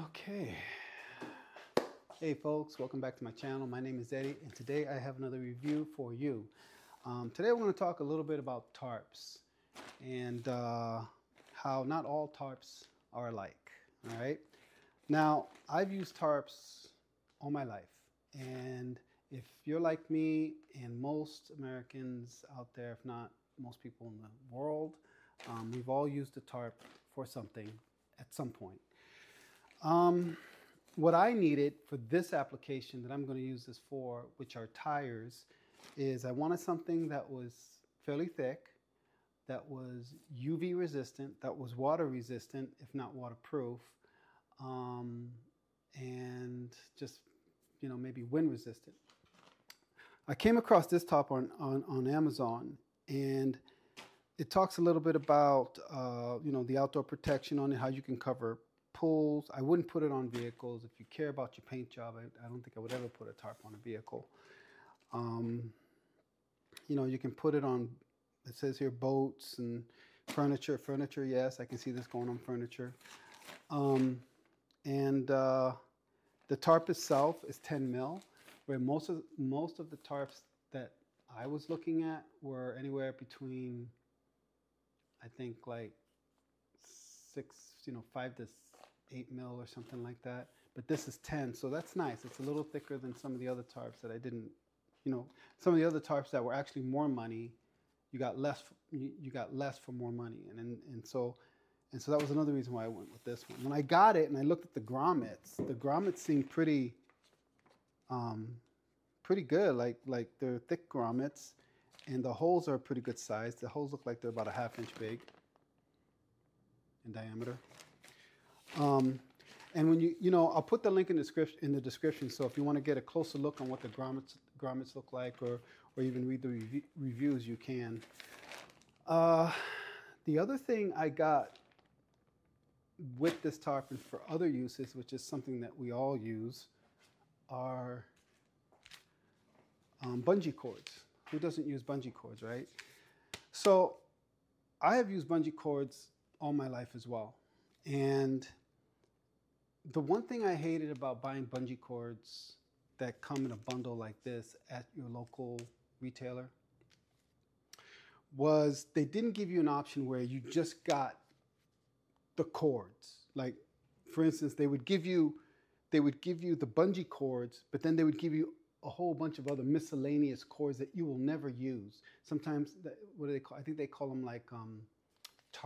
Okay. Hey folks, welcome back to my channel. My name is Eddie and today I have another review for you. Today we're going to talk a little bit about tarps and how not all tarps are alike. All right. Now, I've used tarps all my life, and if you're like me and most Americans out there, if not most people in the world, we've all used a tarp for something at some point. What I needed for this application that I'm going to use this for, which are tires, is I wanted something that was fairly thick, that was UV resistant, that was water resistant, if not waterproof, and just, you know, maybe wind resistant. I came across this tarp on Amazon, and it talks a little bit about, you know, the outdoor protection on it, how you can cover pools. I wouldn't put it on vehicles. If you care about your paint job, I don't think I would ever put a tarp on a vehicle. You know, you can put it on, it says here, boats and furniture. Furniture, yes, I can see this going on furniture. The tarp itself is 10 mil, where most of the tarps that I was looking at were anywhere between, I think, like 5 to 8 mil or something like that. But this is 10, so that's nice. It's a little thicker than some of the other tarps that I didn't, you know, some of the other tarps that were actually more money. You got less for more money, and so that was another reason why I went with this one. When I got it and I looked at the grommets seemed pretty good. Like they're thick grommets, and the holes are a pretty good size. The holes look like they're about a ½ inch big in diameter. And when you know, I'll put the link in the description. So if you want to get a closer look on what the grommets look like, or even read the reviews, you can. The other thing I got with this tarp and for other uses, which is something that we all use, are bungee cords. Who doesn't use bungee cords, right? So I have used bungee cords all my life as well. And the one thing I hated about buying bungee cords that come in a bundle like this at your local retailer was they didn't give you an option where you just got the cords. Like, for instance, they would give you the bungee cords, but then they would give you a whole bunch of other miscellaneous cords that you will never use. Sometimes, what do they call? I think they call them like not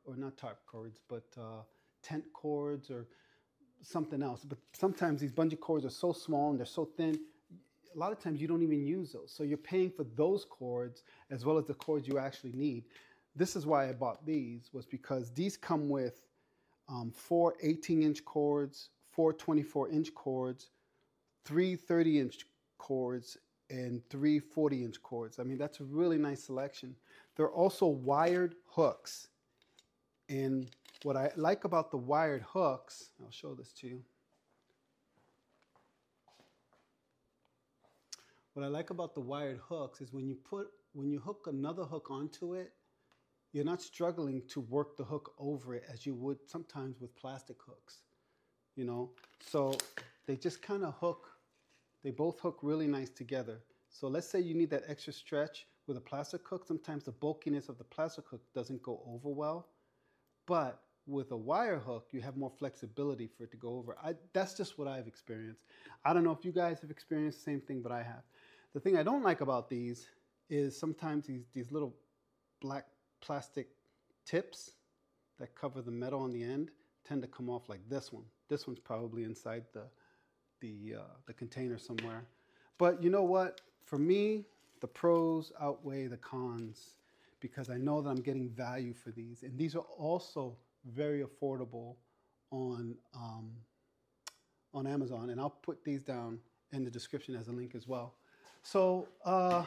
tarp cords, but tent cords or something else. But sometimes these bungee cords are so small and they're so thin, a lot of times you don't even use those. So you're paying for those cords as well as the cords you actually need. This is why I bought these, was because these come with 4 18-inch cords, 4 24-inch cords, 3 30-inch cords, and 3 40-inch cords. I mean, that's a really nice selection. They're also wired hooks. And what I like about the wired hooks, I'll show this to you. What I like about the wired hooks is when you hook another hook onto it, you're not struggling to work the hook over it as you would sometimes with plastic hooks, you know? So they just kind of hook, they both hook really nice together. So let's say you need that extra stretch with a plastic hook. Sometimes the bulkiness of the plastic hook doesn't go over well, but with a wire hook, you have more flexibility for it to go over. That's just what I've experienced. I don't know if you guys have experienced the same thing, but I have. The thing I don't like about these is sometimes these little black plastic tips that cover the metal on the end tend to come off like this one. This one's probably inside the container somewhere. But you know what? For me, the pros outweigh the cons because I know that I'm getting value for these. And these are also very affordable on Amazon, and I'll put these down in the description as a link as well. So, yeah,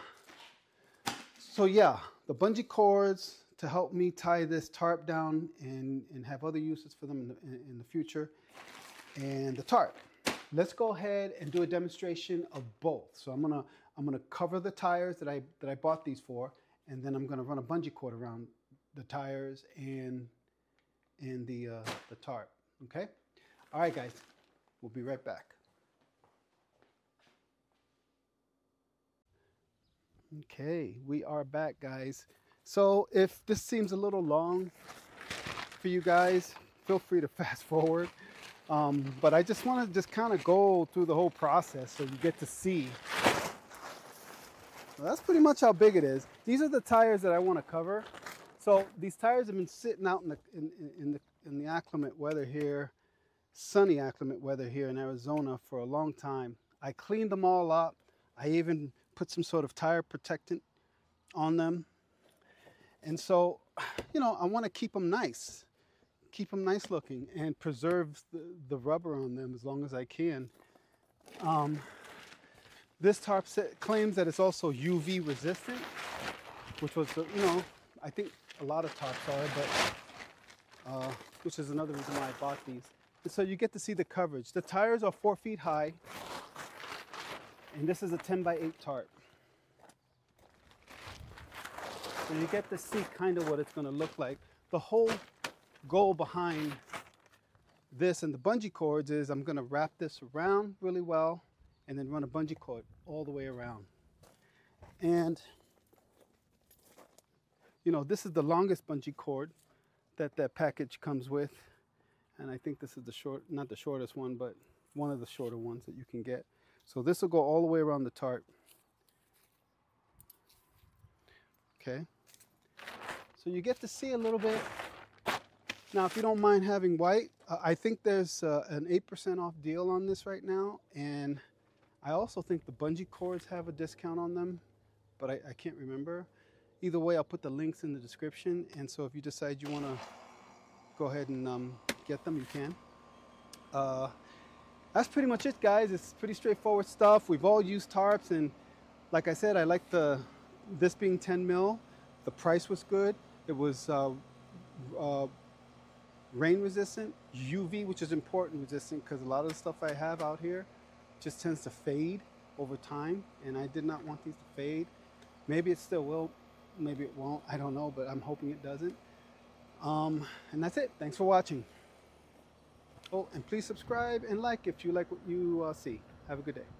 the bungee cords to help me tie this tarp down and have other uses for them in the future, and the tarp. Let's go ahead and do a demonstration of both. So I'm gonna cover the tires that I bought these for, and then I'm gonna run a bungee cord around the tires and the tarp, okay? All right, guys, we'll be right back. Okay, we are back, guys. So if this seems a little long for you guys, feel free to fast forward. But I just want to kind of go through the whole process so you get to see. Well, that's pretty much how big it is. These are the tires that I want to cover. So these tires have been sitting out in the acclimate weather here, sunny acclimate weather here in Arizona for a long time. I cleaned them all up. I even put some sort of tire protectant on them. And so, you know, I want to keep them nice looking and preserve the rubber on them as long as I can. This tarp set claims that it's also UV resistant, which was, you know, I think a lot of tarps are, but which is another reason why I bought these. And so you get to see the coverage. The tires are 4 feet high, and this is a 10x8 tarp. So you get to see kind of what it's going to look like. The whole goal behind this and the bungee cords is I'm going to wrap this around really well and then run a bungee cord all the way around. And, you know, this is the longest bungee cord that that package comes with. And I think this is the short, not the shortest one, but one of the shorter ones that you can get. So this will go all the way around the tarp. Okay. So you get to see a little bit. Now, if you don't mind having white, I think there's an 8% off deal on this right now. And I also think the bungee cords have a discount on them, but I can't remember. Either way, I'll put the links in the description. And so if you decide you want to go ahead and get them, you can. That's pretty much it, guys. It's pretty straightforward stuff. We've all used tarps. And like I said, I like the... This being 10 mil, the price was good. It was rain resistant, UV, which is important resistant because a lot of the stuff I have out here just tends to fade over time, and I did not want these to fade. Maybe it still will, maybe it won't, I don't know, but I'm hoping it doesn't. And that's it. Thanks for watching. Oh, and please subscribe and like if you like what you see. Have a good day.